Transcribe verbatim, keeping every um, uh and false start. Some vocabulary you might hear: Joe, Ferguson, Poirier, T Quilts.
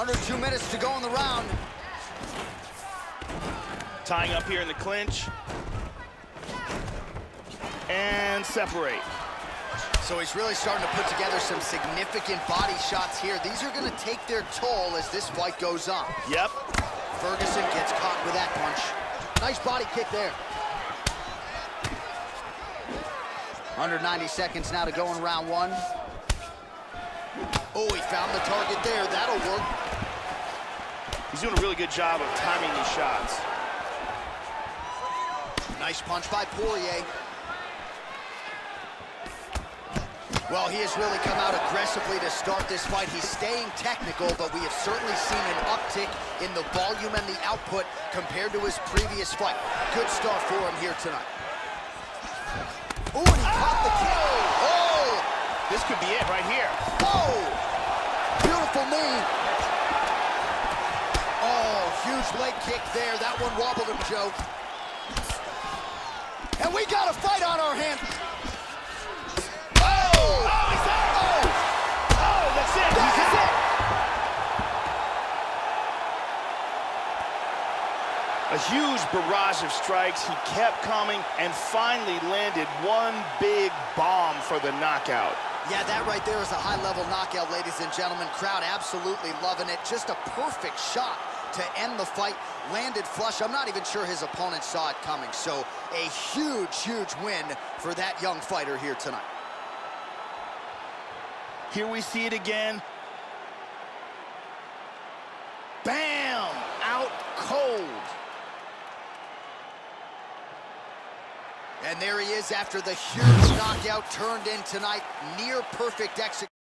Under two minutes to go in the round. Tying up here in the clinch. And separate. So he's really starting to put together some significant body shots here. These are gonna take their toll as this fight goes on. Yep. Ferguson gets caught with that punch. Nice body kick there. Under ninety seconds now to go in round one. Oh, he found the target there. That'll work. He's doing a really good job of timing these shots. Nice punch by Poirier. Well, he has really come out aggressively to start this fight. He's staying technical, but we have certainly seen an uptick in the volume and the output compared to his previous fight. Good start for him here tonight. Ooh, and he caught the kick. Oh! This could be it right here. Oh! Beautiful knee. Oh, huge leg kick there. That one wobbled him, Joe. And we got a fight on our hands. Oh! Oh, he's out! Oh! Oh, that's it. That's he's out. A huge barrage of strikes. He kept coming and finally landed one big bomb for the knockout. Yeah, that right there is a high-level knockout, ladies and gentlemen. Crowd absolutely loving it. Just a perfect shot to end the fight. Landed flush. I'm not even sure his opponent saw it coming. So a huge, huge win for that young fighter here tonight. Here we see it again. Bam! Out cold. And there he is after the huge knockout turned in tonight. Near perfect execution.